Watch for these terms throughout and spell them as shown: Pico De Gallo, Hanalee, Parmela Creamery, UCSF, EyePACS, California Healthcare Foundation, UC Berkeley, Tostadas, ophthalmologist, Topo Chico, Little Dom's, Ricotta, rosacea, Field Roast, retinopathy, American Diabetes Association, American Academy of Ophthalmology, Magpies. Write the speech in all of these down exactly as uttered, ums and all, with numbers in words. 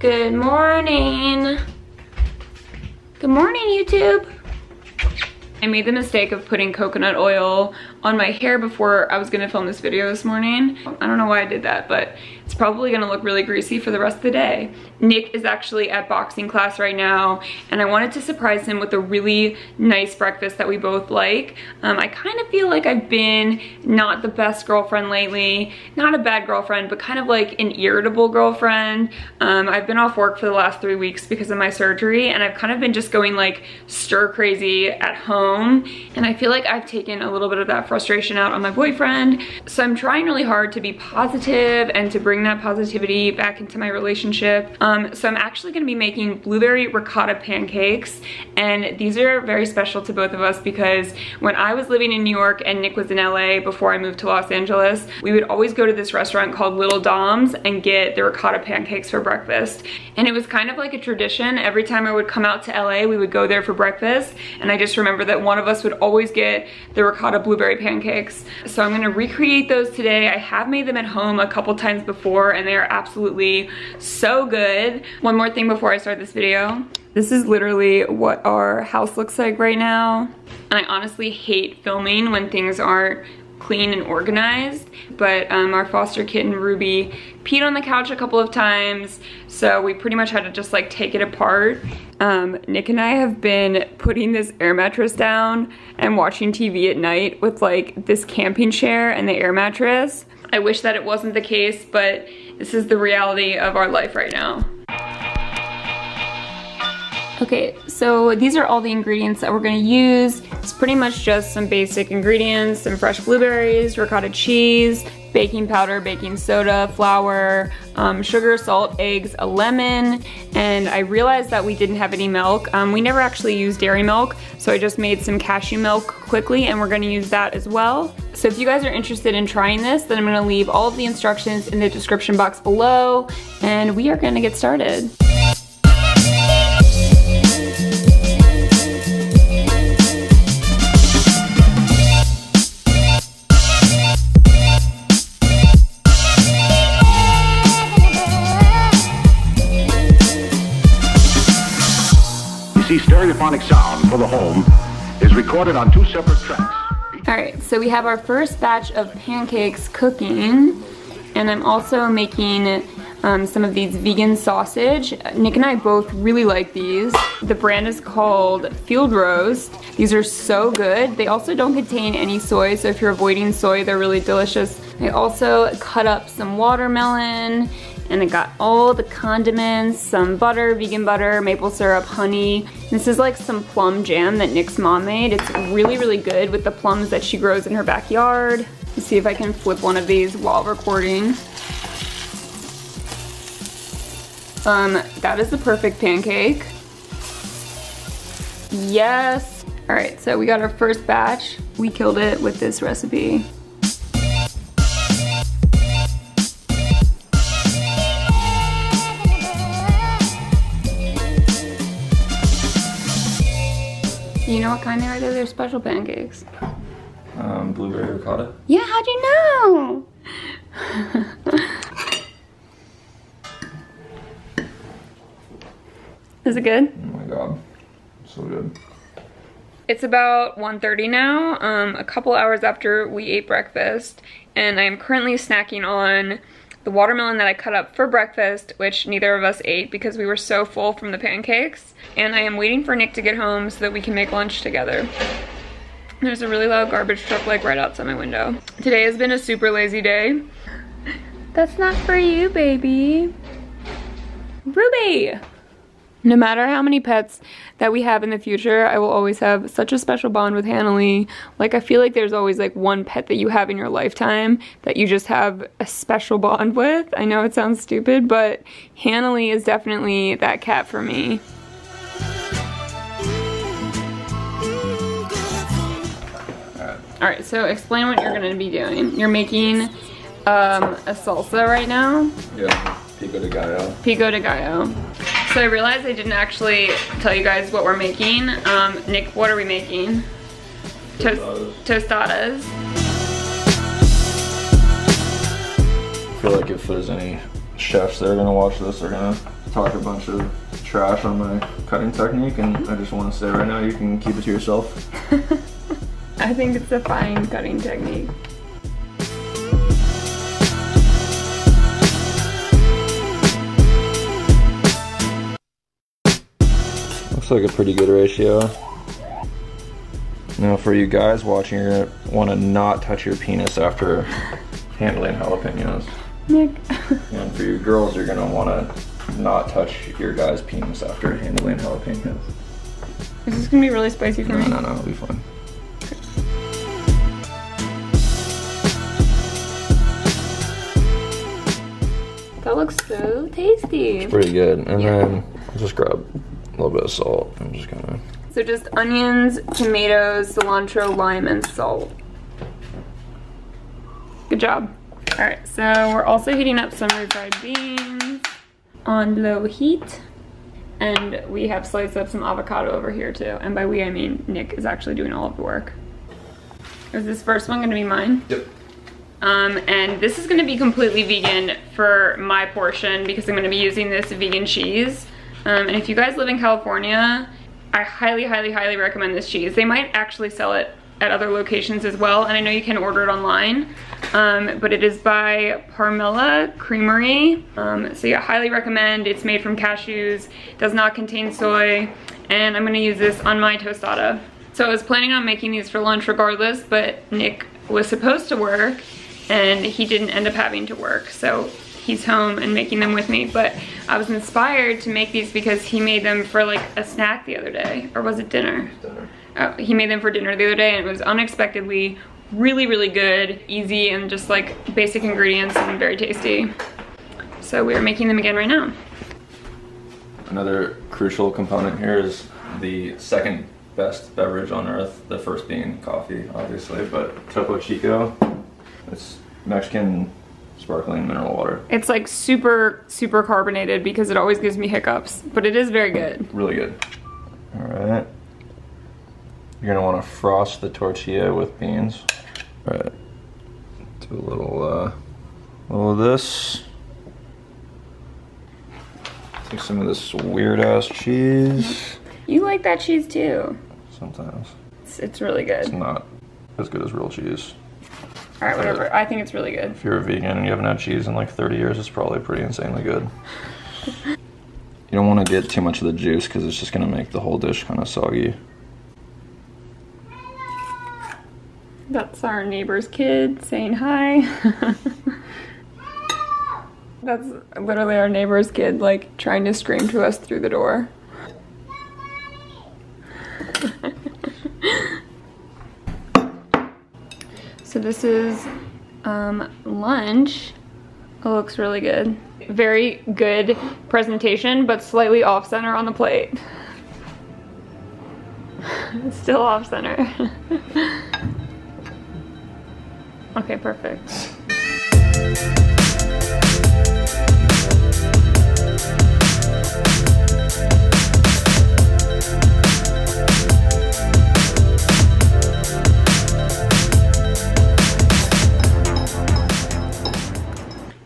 Good morning. Good morning, YouTube. I made the mistake of putting coconut oil on my hair before I was gonna film this video this morning. I don't know why I did that, but it's probably gonna look really greasy for the rest of the day. Nick is actually at boxing class right now, and I wanted to surprise him with a really nice breakfast that we both like. Um, I kind of feel like I've been not the best girlfriend lately. Not a bad girlfriend, but kind of like an irritable girlfriend. Um, I've been off work for the last three weeks because of my surgery, and I've kind of been just going like stir crazy at home. And I feel like I've taken a little bit of that frustration out on my boyfriend. So I'm trying really hard to be positive and to bring that positivity back into my relationship. Um, so I'm actually gonna be making blueberry ricotta pancakes. And these are very special to both of us because when I was living in New York and Nick was in L A before I moved to Los Angeles, we would always go to this restaurant called Little Dom's and get the ricotta pancakes for breakfast. And it was kind of like a tradition. Every time I would come out to L A, we would go there for breakfast. And I just remember that one of us would always get the ricotta blueberry pancakes. So I'm gonna recreate those today. I have made them at home a couple times before and they are absolutely so good. One more thing before I start this video. This is literally what our house looks like right now. And I honestly hate filming when things aren't clean and organized, but um, our foster kitten Ruby peed on the couch a couple of times, so we pretty much had to just like take it apart. Um, Nick and I have been putting this air mattress down and watching T V at night with like this camping chair and the air mattress. I wish that it wasn't the case, but this is the reality of our life right now. Okay, so these are all the ingredients that we're gonna use. It's pretty much just some basic ingredients, some fresh blueberries, ricotta cheese, baking powder, baking soda, flour, um, sugar, salt, eggs, a lemon, and I realized that we didn't have any milk. Um, we never actually use dairy milk, so I just made some cashew milk quickly and we're gonna use that as well. So if you guys are interested in trying this, then I'm gonna leave all of the instructions in the description box below, and we are gonna get started. Stereophonic sound for the home is recorded on two separate tracks. All right, so we have our first batch of pancakes cooking, and I'm also making um, some of these vegan sausage. Nick and I both really like these. The brand is called Field Roast. These are so good. They also don't contain any soy, so if you're avoiding soy, they're really delicious. I also cut up some watermelon, and I got all the condiments, some butter, vegan butter, maple syrup, honey. This is like some plum jam that Nick's mom made. It's really, really good with the plums that she grows in her backyard. Let's see if I can flip one of these while recording. Um, that is the perfect pancake. Yes. All right, so we got our first batch. We killed it with this recipe. You know what kind they are? They're special pancakes. Um, blueberry ricotta. Yeah, how'd you know? Is it good? Oh my god, so good. It's about one thirty now, um, a couple hours after we ate breakfast, and I'm currently snacking on the watermelon that I cut up for breakfast, which neither of us ate because we were so full from the pancakes. And I am waiting for Nick to get home so that we can make lunch together. There's a really loud garbage truck like right outside my window. Today has been a super lazy day. That's not for you, baby. Ruby! No matter how many pets that we have in the future, I will always have such a special bond with Hanalee. Like, I feel like there's always like one pet that you have in your lifetime that you just have a special bond with. I know it sounds stupid, but Hanalee is definitely that cat for me. All right, so explain what you're gonna be doing. You're making um, a salsa right now. Yeah, pico de gallo. Pico de gallo. So I realized I didn't actually tell you guys what we're making. Um, Nick, what are we making? Tostadas. Tostadas. I feel like if there's any chefs that are gonna watch this are gonna talk a bunch of trash on my cutting technique, and I just want to say right now, you can keep it to yourself. I think it's a fine cutting technique. Looks like a pretty good ratio. Now for you guys watching, you're gonna want to not touch your penis after handling jalapenos. Nick. And for you girls, you're gonna want to not touch your guy's penis after handling jalapenos. Is this gonna be really spicy for no, me? No, no, no, it'll be fun. That looks so tasty. It's pretty good. And yeah. Then I'll just grab a little bit of salt. I'm just gonna. So just onions, tomatoes, cilantro, lime, and salt. Good job. All right, so we're also heating up some refried beans on low heat. And we have sliced up some avocado over here too. And by we, I mean Nick is actually doing all of the work. Is this first one gonna be mine? Yep. Um, and this is gonna be completely vegan for my portion because I'm gonna be using this vegan cheese. Um, and if you guys live in California, I highly, highly, highly recommend this cheese. They might actually sell it at other locations as well, and I know you can order it online, um, but it is by Parmela Creamery. Um, so yeah, highly recommend. It's made from cashews, does not contain soy, and I'm gonna use this on my tostada. So I was planning on making these for lunch regardless, but Nick was supposed to work, and he didn't end up having to work, so he's home and making them with me, but I was inspired to make these because he made them for like a snack the other day, or was it dinner? Dinner. Oh, he made them for dinner the other day, and it was unexpectedly really, really good, easy, and just like basic ingredients and very tasty. So we are making them again right now. Another crucial component here is the second best beverage on earth, the first being coffee, obviously, but Topo Chico, it's Mexican sparkling mineral water. It's like super, super carbonated because it always gives me hiccups, but it is very good. Really good. All right. You're gonna wanna frost the tortilla with beans. All right. Do a little, uh, little of this. Take some of this weird ass cheese. You like that cheese too. Sometimes. It's, it's really good. It's not as good as real cheese. All right, whatever. I think it's really good. If you're a vegan and you haven't had cheese in like thirty years, it's probably pretty insanely good. You don't want to get too much of the juice because it's just going to make the whole dish kind of soggy. That's our neighbor's kid saying hi. That's literally our neighbor's kid like trying to scream to us through the door. So this is um, lunch. It looks really good. Very good presentation, but slightly off-center on the plate. Still off-center. Okay, perfect.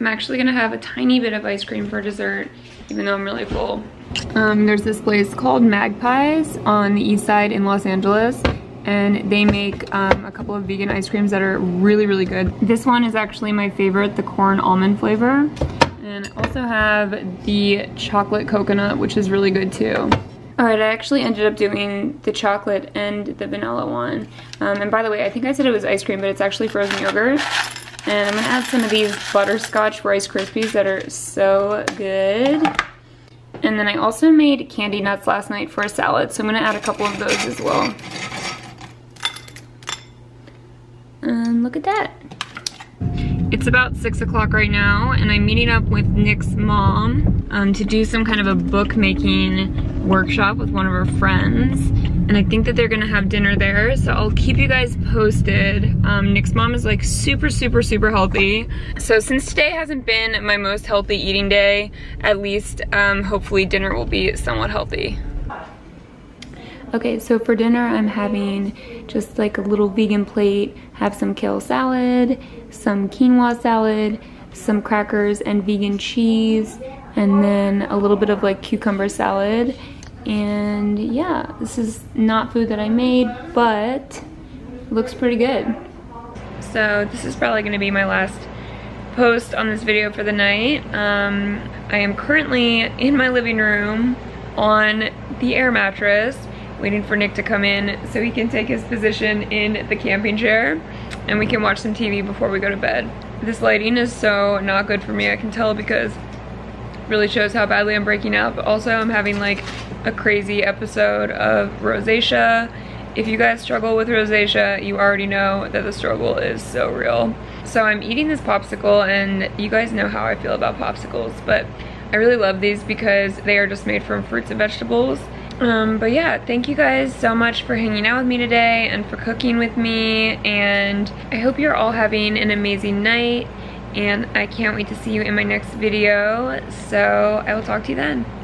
I'm actually gonna have a tiny bit of ice cream for dessert, even though I'm really full. Um, there's this place called Magpies on the east side in Los Angeles, and they make um, a couple of vegan ice creams that are really, really good. This one is actually my favorite, the corn almond flavor. And I also have the chocolate coconut, which is really good too. All right, I actually ended up doing the chocolate and the vanilla one. Um, and by the way, I think I said it was ice cream, but it's actually frozen yogurt. And I'm gonna add some of these butterscotch Rice Krispies that are so good. And then I also made candy nuts last night for a salad, so I'm gonna add a couple of those as well. And look at that. It's about six o'clock right now, and I'm meeting up with Nick's mom um, to do some kind of a bookmaking workshop with one of her friends. And I think that they're gonna have dinner there, so I'll keep you guys posted. Um, Nick's mom is like super, super, super healthy. So since today hasn't been my most healthy eating day, at least um, hopefully dinner will be somewhat healthy. Okay, so for dinner I'm having just like a little vegan plate, have some kale salad, some quinoa salad, some crackers and vegan cheese, and then a little bit of like cucumber salad. And yeah, this is not food that I made, but it looks pretty good. So this is probably gonna be my last post on this video for the night. Um, I am currently in my living room on the air mattress, waiting for Nick to come in so he can take his position in the camping chair and we can watch some T V before we go to bed. This lighting is so not good for me, I can tell, because it really shows how badly I'm breaking out, but also I'm having like a crazy episode of rosacea. If you guys struggle with rosacea, you already know that the struggle is so real. So I'm eating this popsicle, and you guys know how I feel about popsicles, but I really love these because they are just made from fruits and vegetables. Um, but yeah, thank you guys so much for hanging out with me today and for cooking with me, and I hope you're all having an amazing night, and I can't wait to see you in my next video. So I will talk to you then.